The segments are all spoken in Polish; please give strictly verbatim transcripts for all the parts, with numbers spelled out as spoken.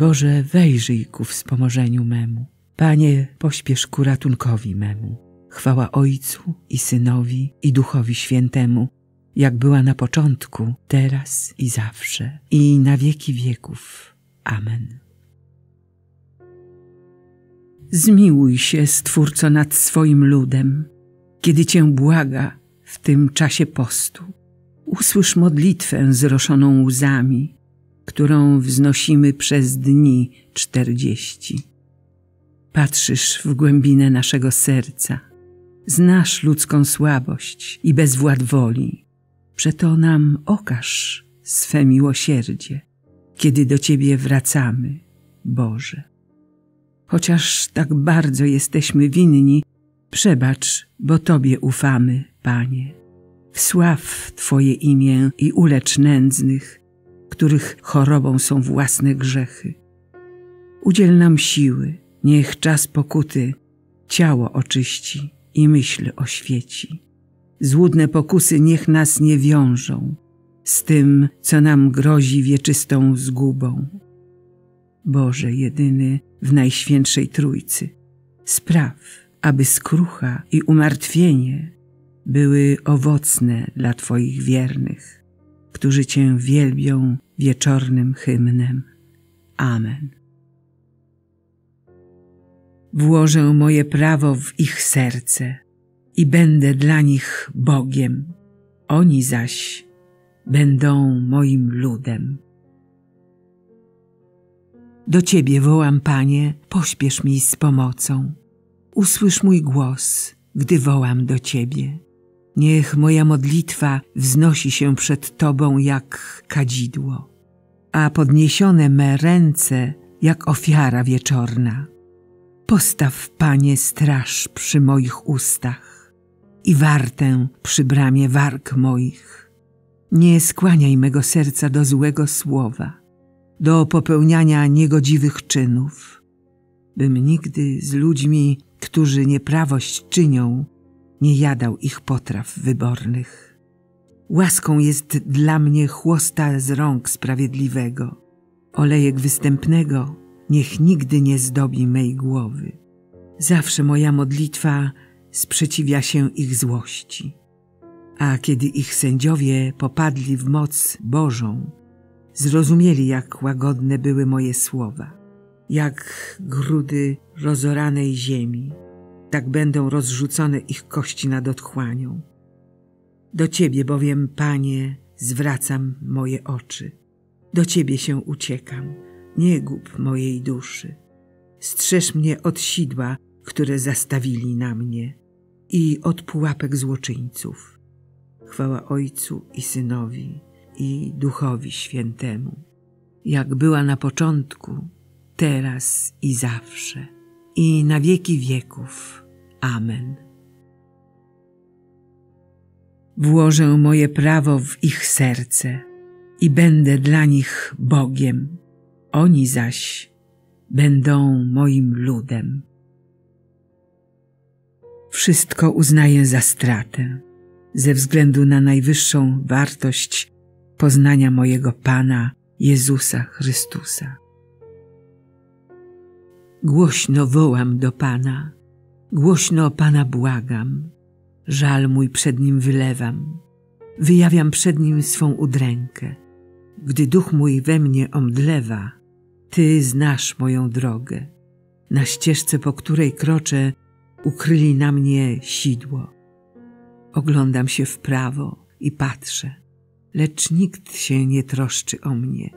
Boże, wejrzyj ku wspomożeniu memu. Panie, pośpiesz ku ratunkowi memu. Chwała Ojcu i Synowi, i Duchowi Świętemu, jak była na początku, teraz i zawsze, i na wieki wieków. Amen. Zmiłuj się, Stwórco, nad swoim ludem, kiedy Cię błaga w tym czasie postu. Usłysz modlitwę zroszoną łzami, którą wznosimy przez dni czterdzieści. Patrzysz w głębinę naszego serca, znasz ludzką słabość i bezwład woli. Przeto nam okaż swe miłosierdzie, kiedy do Ciebie wracamy, Boże. Chociaż tak bardzo jesteśmy winni, przebacz, bo Tobie ufamy, Panie. Wsław Twoje imię i ulecz nędznych, których chorobą są własne grzechy. Udziel nam siły, niech czas pokuty ciało oczyści i myśl oświeci. Złudne pokusy niech nas nie wiążą z tym, co nam grozi wieczystą zgubą. Boże jedyny w Najświętszej Trójcy, spraw, aby skrucha i umartwienie były owocne dla Twoich wiernych, którzy Cię wielbią wieczornym hymnem. Amen. Włożę moje prawo w ich serce i będę dla nich Bogiem, oni zaś będą moim ludem. Do Ciebie wołam, Panie, pośpiesz mi z pomocą. Usłysz mój głos, gdy wołam do Ciebie. Niech moja modlitwa wznosi się przed Tobą jak kadzidło, a podniesione me ręce jak ofiara wieczorna. Postaw, Panie, straż przy moich ustach i wartę przy bramie warg moich. Nie skłaniaj mego serca do złego słowa, do popełniania niegodziwych czynów, bym nigdy z ludźmi, którzy nieprawość czynią, nie jadał ich potraw wybornych. Łaską jest dla mnie chłosta z rąk sprawiedliwego, olejek występnego niech nigdy nie zdobi mej głowy. Zawsze moja modlitwa sprzeciwia się ich złości, a kiedy ich sędziowie popadli w moc Bożą, zrozumieli, jak łagodne były moje słowa. Jak grudy rozoranej ziemi, tak będą rozrzucone ich kości nad otchłanią. Do Ciebie bowiem, Panie, zwracam moje oczy. Do Ciebie się uciekam, nie gub mojej duszy. Strzeż mnie od sidła, które zastawili na mnie, i od pułapek złoczyńców. Chwała Ojcu i Synowi, i Duchowi Świętemu, jak była na początku, teraz i zawsze, i na wieki wieków. Amen. Włożę moje prawo w ich serce i będę dla nich Bogiem, oni zaś będą moim ludem. Wszystko uznaję za stratę, ze względu na najwyższą wartość poznania mojego Pana Jezusa Chrystusa. Głośno wołam do Pana, głośno o Pana błagam, żal mój przed Nim wylewam, wyjawiam przed Nim swą udrękę. Gdy duch mój we mnie omdlewa, Ty znasz moją drogę. Na ścieżce, po której kroczę, ukryli na mnie sidło. Oglądam się w prawo i patrzę, lecz nikt się nie troszczy o mnie.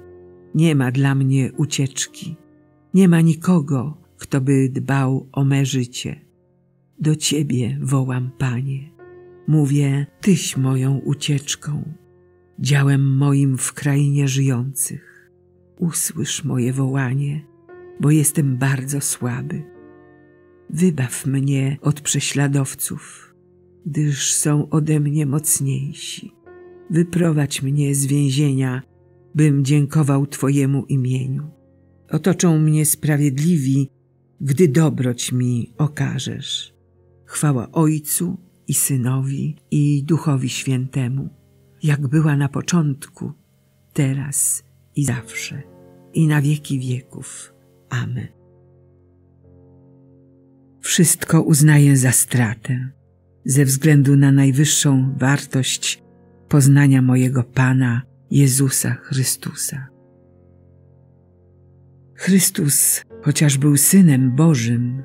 Nie ma dla mnie ucieczki. Nie ma nikogo, kto by dbał o me życie. Do Ciebie wołam, Panie. Mówię, Tyś moją ucieczką, działem moim w krainie żyjących. Usłysz moje wołanie, bo jestem bardzo słaby. Wybaw mnie od prześladowców, gdyż są ode mnie mocniejsi. Wyprowadź mnie z więzienia, bym dziękował Twojemu imieniu. Otoczą mnie sprawiedliwi, gdy dobroć mi okażesz. Chwała Ojcu i Synowi, i Duchowi Świętemu, jak była na początku, teraz i zawsze, i na wieki wieków. Amen. Wszystko uznaję za stratę, ze względu na najwyższą wartość poznania mojego Pana Jezusa Chrystusa. Chrystus, chociaż był Synem Bożym,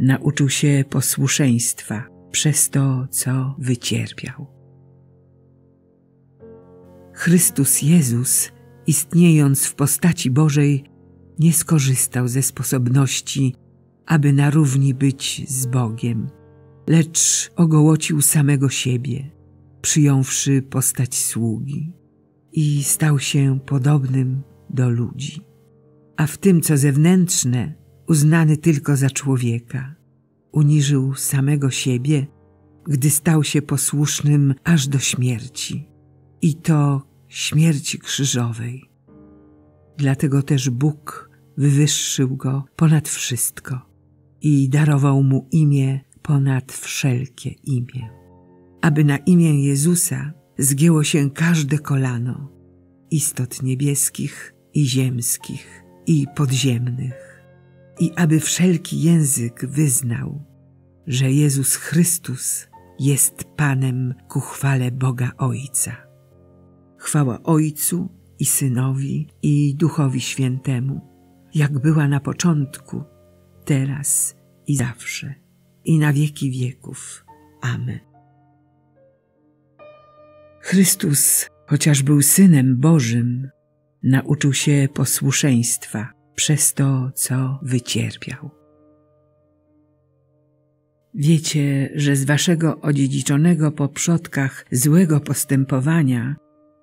nauczył się posłuszeństwa przez to, co wycierpiał. Chrystus Jezus, istniejąc w postaci Bożej, nie skorzystał ze sposobności, aby na równi być z Bogiem, lecz ogołocił samego siebie, przyjąwszy postać sługi i stał się podobnym do ludzi, a w tym, co zewnętrzne, uznany tylko za człowieka. Uniżył samego siebie, gdy stał się posłusznym aż do śmierci, i to śmierci krzyżowej. Dlatego też Bóg wywyższył go ponad wszystko i darował mu imię ponad wszelkie imię, aby na imię Jezusa zgięło się każde kolano istot niebieskich i ziemskich i podziemnych, i aby wszelki język wyznał, że Jezus Chrystus jest Panem ku chwale Boga Ojca. Chwała Ojcu i Synowi i Duchowi Świętemu, jak była na początku, teraz i zawsze, i na wieki wieków. Amen. Chrystus, chociaż był Synem Bożym, nauczył się posłuszeństwa przez to, co wycierpiał. Wiecie, że z waszego odziedziczonego po przodkach złego postępowania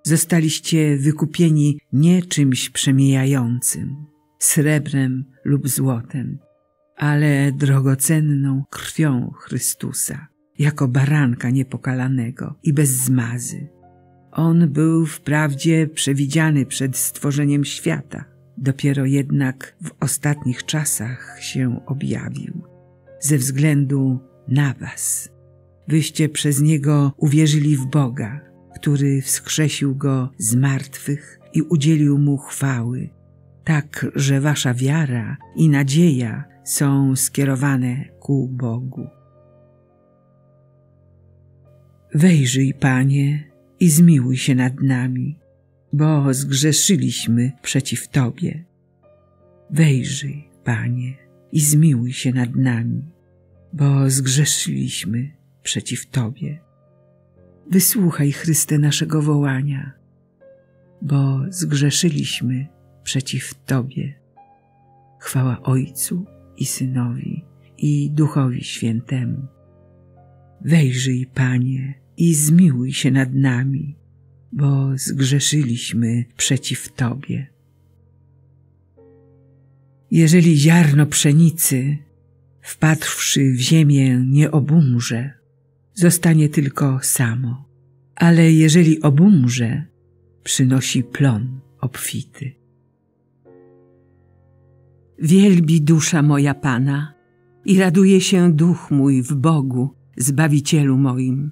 zostaliście wykupieni nie czymś przemijającym, srebrem lub złotem, ale drogocenną krwią Chrystusa, jako baranka niepokalanego i bez zmazy. On był wprawdzie przewidziany przed stworzeniem świata, dopiero jednak w ostatnich czasach się objawił, ze względu na was. Wyście przez Niego uwierzyli w Boga, który wskrzesił Go z martwych i udzielił Mu chwały, tak że wasza wiara i nadzieja są skierowane ku Bogu. Wejrzyj, Panie, i zmiłuj się nad nami, bo zgrzeszyliśmy przeciw Tobie. Wejrzyj, Panie, i zmiłuj się nad nami, bo zgrzeszyliśmy przeciw Tobie. Wysłuchaj, Chryste, naszego wołania, bo zgrzeszyliśmy przeciw Tobie. Chwała Ojcu i Synowi i Duchowi Świętemu. Wejrzyj, Panie, i zmiłuj się nad nami, bo zgrzeszyliśmy przeciw Tobie. Jeżeli ziarno pszenicy, wpadłszy w ziemię, nie obumrze, zostanie tylko samo, ale jeżeli obumrze, przynosi plon obfity. Wielbi dusza moja Pana i raduje się duch mój w Bogu, Zbawicielu moim,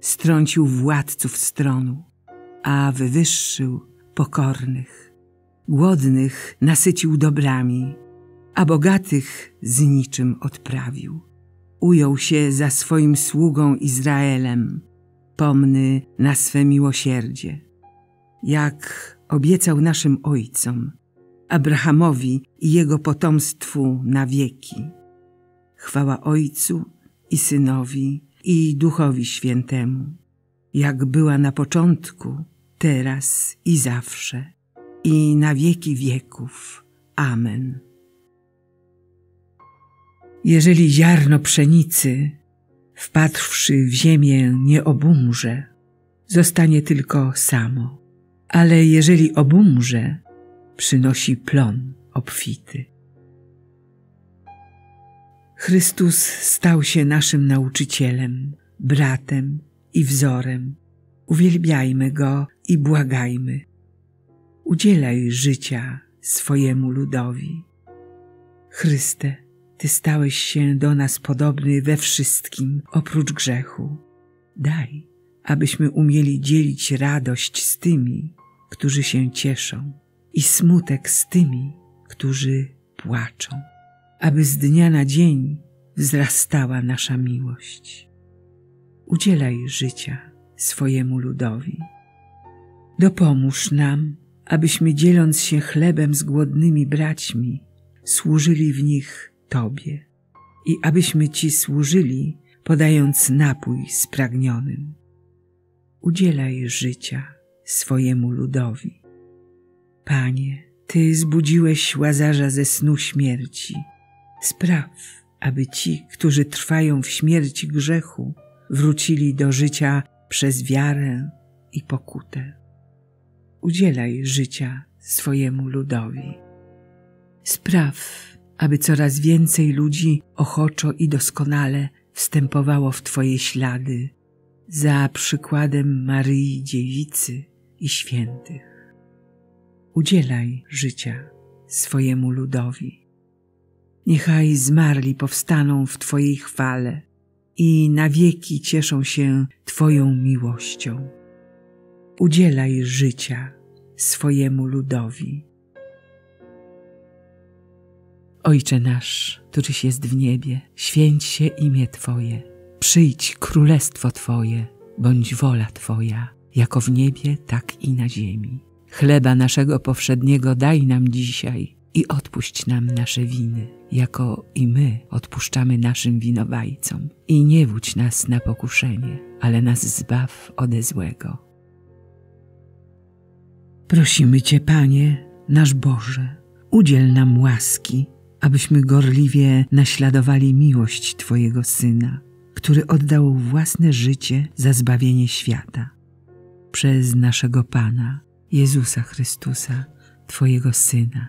Strącił władców stronu, a wywyższył pokornych. Głodnych nasycił dobrami, a bogatych z niczym odprawił. Ujął się za swoim sługą Izraelem, pomny na swe miłosierdzie. Jak obiecał naszym ojcom, Abrahamowi i jego potomstwu na wieki. Chwała Ojcu i Synowi i Duchowi Świętemu, jak była na początku, teraz i zawsze, i na wieki wieków. Amen. Jeżeli ziarno pszenicy, wpadłszy w ziemię, nie obumrze, zostanie tylko samo, ale jeżeli obumrze, przynosi plon obfity. Chrystus stał się naszym nauczycielem, bratem i wzorem. Uwielbiajmy Go i błagajmy. Udzielaj życia swojemu ludowi. Chryste, Ty stałeś się do nas podobny we wszystkim oprócz grzechu. Daj, abyśmy umieli dzielić radość z tymi, którzy się cieszą, i smutek z tymi, którzy płaczą, aby z dnia na dzień wzrastała nasza miłość. Udzielaj życia swojemu ludowi. Dopomóż nam, abyśmy dzieląc się chlebem z głodnymi braćmi, służyli w nich Tobie i abyśmy Ci służyli, podając napój spragnionym. Udzielaj życia swojemu ludowi. Panie, Ty zbudziłeś Łazarza ze snu śmierci. Spraw, aby ci, którzy trwają w śmierci grzechu, wrócili do życia przez wiarę i pokutę. Udzielaj życia swojemu ludowi. Spraw, aby coraz więcej ludzi ochoczo i doskonale wstępowało w Twoje ślady, za przykładem Maryi Dziewicy i świętych. Udzielaj życia swojemu ludowi. Niechaj zmarli powstaną w Twojej chwale i na wieki cieszą się Twoją miłością. Udzielaj życia swojemu ludowi. Ojcze nasz, któryś jest w niebie, święć się imię Twoje. Przyjdź królestwo Twoje, bądź wola Twoja, jako w niebie, tak i na ziemi. Chleba naszego powszedniego daj nam dzisiaj i odpuść nam nasze winy, jako i my odpuszczamy naszym winowajcom. I nie wódź nas na pokuszenie, ale nas zbaw ode złego. Prosimy Cię, Panie, nasz Boże, udziel nam łaski, abyśmy gorliwie naśladowali miłość Twojego Syna, który oddał własne życie za zbawienie świata. Przez naszego Pana, Jezusa Chrystusa, Twojego Syna,